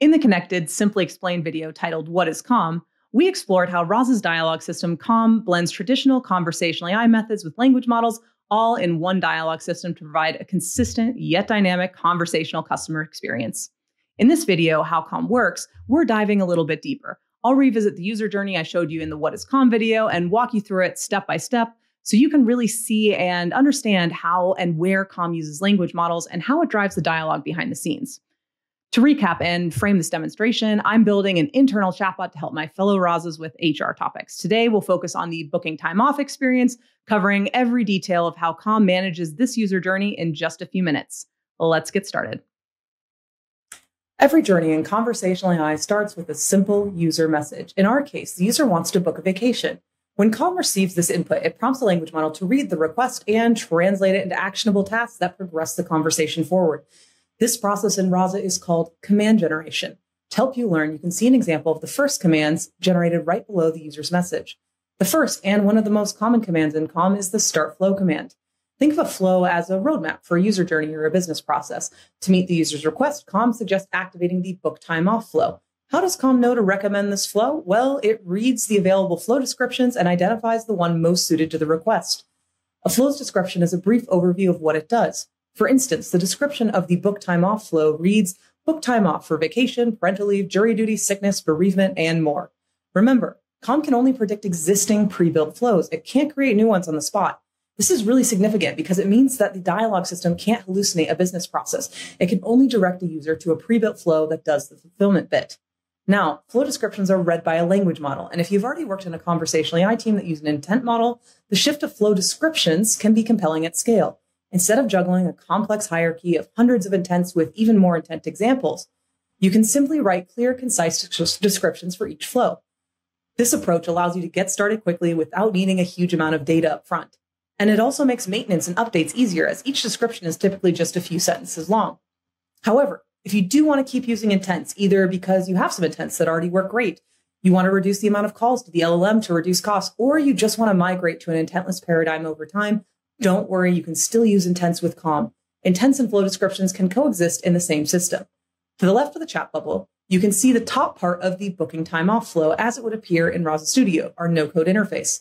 In the connected, simply explained video titled What is Calm?, we explored how Rasa's dialogue system Calm blends traditional conversational AI methods with language models all in one dialogue system to provide a consistent yet dynamic conversational customer experience. In this video, How Calm Works, we're diving a little bit deeper. I'll revisit the user journey I showed you in the What is Calm video and walk you through it step by step so you can really see and understand how and where Calm uses language models and how it drives the dialogue behind the scenes. To recap and frame this demonstration, I'm building an internal chatbot to help my fellow Rasas with HR topics. Today, we'll focus on the booking time off experience, covering every detail of how Calm manages this user journey in just a few minutes. Let's get started. Every journey in conversational AI starts with a simple user message. In our case, the user wants to book a vacation. When Calm receives this input, it prompts the language model to read the request and translate it into actionable tasks that progress the conversation forward. This process in Rasa is called command generation. To help you learn, you can see an example of the first commands generated right below the user's message. The first and one of the most common commands in Calm is the start flow command. Think of a flow as a roadmap for a user journey or a business process. To meet the user's request, Calm suggests activating the book time off flow. How does Calm know to recommend this flow? Well, it reads the available flow descriptions and identifies the one most suited to the request. A flow's description is a brief overview of what it does. For instance, the description of the book time off flow reads, book time off for vacation, parental leave, jury duty, sickness, bereavement, and more. Remember, Calm can only predict existing pre-built flows. It can't create new ones on the spot. This is really significant because it means that the dialogue system can't hallucinate a business process. It can only direct the user to a pre-built flow that does the fulfillment bit. Now, flow descriptions are read by a language model, and if you've already worked in a conversational AI team that used an intent model, the shift of flow descriptions can be compelling at scale. Instead of juggling a complex hierarchy of hundreds of intents with even more intent examples, you can simply write clear, concise descriptions for each flow. This approach allows you to get started quickly without needing a huge amount of data up front. And it also makes maintenance and updates easier, as each description is typically just a few sentences long. However, if you do want to keep using intents, either because you have some intents that already work great, you want to reduce the amount of calls to the LLM to reduce costs, or you just want to migrate to an intentless paradigm over time, don't worry, you can still use intents with Calm. Intents and flow descriptions can coexist in the same system. To the left of the chat bubble, you can see the top part of the booking time off flow as it would appear in Rasa Studio, our no-code interface.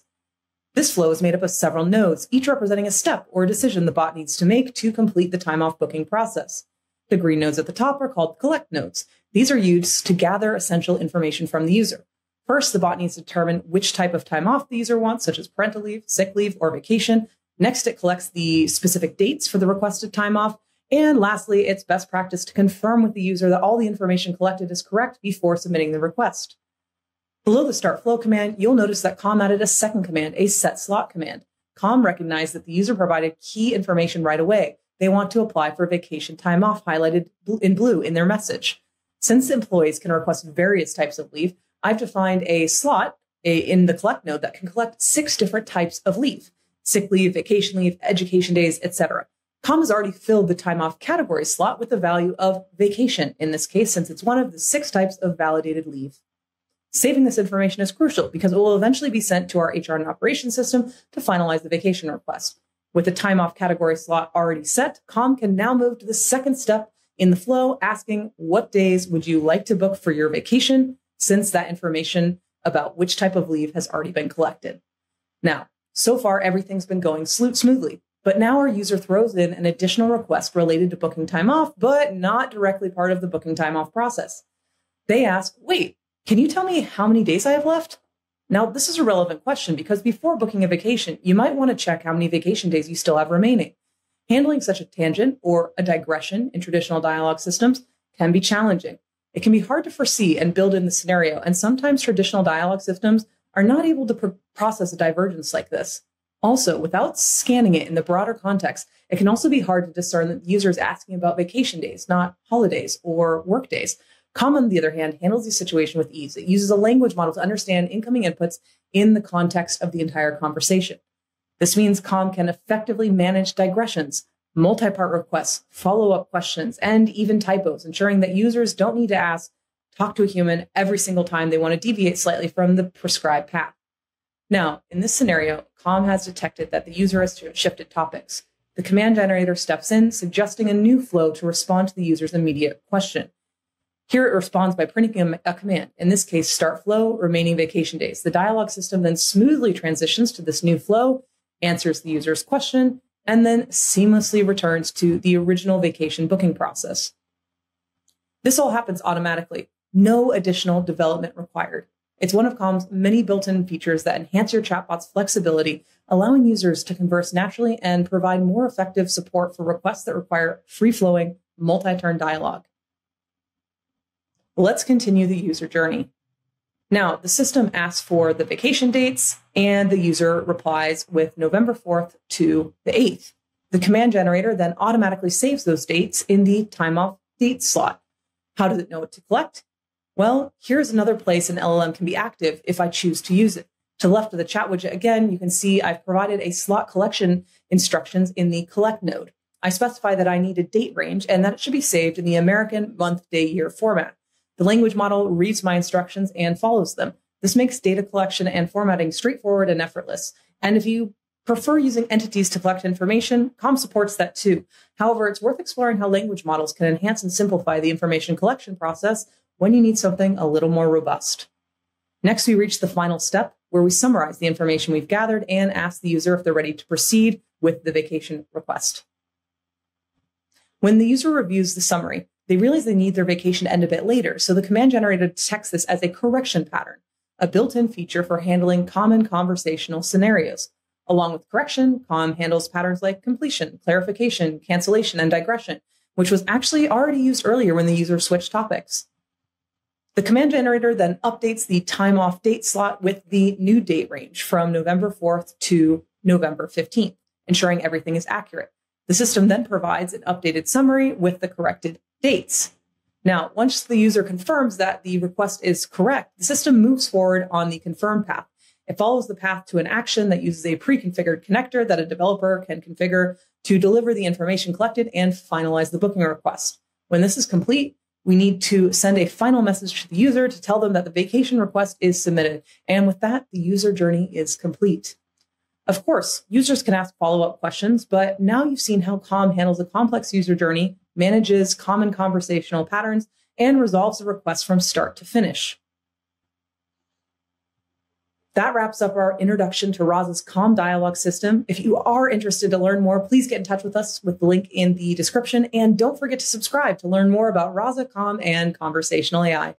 This flow is made up of several nodes, each representing a step or a decision the bot needs to make to complete the time off booking process. The green nodes at the top are called collect nodes. These are used to gather essential information from the user. First, the bot needs to determine which type of time off the user wants, such as parental leave, sick leave, or vacation. Next, it collects the specific dates for the requested time off. And lastly, it's best practice to confirm with the user that all the information collected is correct before submitting the request. Below the start flow command, you'll notice that Calm added a second command, a set slot command. Calm recognized that the user provided key information right away. They want to apply for vacation time off, highlighted in blue in their message. Since employees can request various types of leave, I've defined a slot in the collect node that can collect 6 different types of leave: sick leave, vacation leave, education days, etc. Calm has already filled the time off category slot with the value of vacation in this case, since it's one of the 6 types of validated leave. Saving this information is crucial because it will eventually be sent to our HR and operations system to finalize the vacation request. With the time off category slot already set, Calm can now move to the second step in the flow, asking what days would you like to book for your vacation, since that information about which type of leave has already been collected. Now, so far, everything's been going smoothly, but now our user throws in an additional request related to booking time off, but not directly part of the booking time off process. They ask, wait, can you tell me how many days I have left? Now, this is a relevant question because before booking a vacation, you might want to check how many vacation days you still have remaining. Handling such a tangent or a digression in traditional dialogue systems can be challenging. It can be hard to foresee and build in the scenario, and sometimes traditional dialogue systems are not able to process a divergence like this. Also, without scanning it in the broader context, it can also be hard to discern that the user is asking about vacation days, not holidays or work days. Calm, on the other hand, handles the situation with ease. It uses a language model to understand incoming inputs in the context of the entire conversation. This means Calm can effectively manage digressions, multi-part requests, follow-up questions, and even typos, ensuring that users don't need to ask, talk to a human every single time they want to deviate slightly from the prescribed path. Now, in this scenario, Calm has detected that the user has shifted topics. The command generator steps in, suggesting a new flow to respond to the user's immediate question. Here it responds by printing a command, in this case, start flow, remaining vacation days. The dialog system then smoothly transitions to this new flow, answers the user's question, and then seamlessly returns to the original vacation booking process. This all happens automatically. No additional development required. It's one of Calm's many built-in features that enhance your chatbot's flexibility, allowing users to converse naturally and provide more effective support for requests that require free-flowing, multi-turn dialogue. Let's continue the user journey. Now, the system asks for the vacation dates, and the user replies with November 4th to the 8th. The command generator then automatically saves those dates in the time off date slot. How does it know what to collect? Well, here's another place an LLM can be active if I choose to use it. To the left of the chat widget, again, you can see I've provided a slot collection instructions in the collect node. I specify that I need a date range and that it should be saved in the American month, day, year format. The language model reads my instructions and follows them. This makes data collection and formatting straightforward and effortless. And if you prefer using entities to collect information, Calm supports that too. However, it's worth exploring how language models can enhance and simplify the information collection process when you need something a little more robust. Next, we reach the final step where we summarize the information we've gathered and ask the user if they're ready to proceed with the vacation request. When the user reviews the summary, they realize they need their vacation to end a bit later, so the command generator detects this as a correction pattern, a built-in feature for handling common conversational scenarios. Along with correction, Calm handles patterns like completion, clarification, cancellation, and digression, which was actually already used earlier when the user switched topics. The command generator then updates the time off date slot with the new date range from November 4th to November 15th, ensuring everything is accurate. The system then provides an updated summary with the corrected dates. Now, once the user confirms that the request is correct, the system moves forward on the confirm path. It follows the path to an action that uses a pre-configured connector that a developer can configure to deliver the information collected and finalize the booking request. When this is complete, we need to send a final message to the user to tell them that the vacation request is submitted. And with that, the user journey is complete. Of course, users can ask follow-up questions, but now you've seen how Calm handles a complex user journey, manages common conversational patterns, and resolves a request from start to finish. That wraps up our introduction to Rasa's Calm dialogue system. If you are interested to learn more, please get in touch with us with the link in the description. And don't forget to subscribe to learn more about Rasa, Calm, and conversational AI.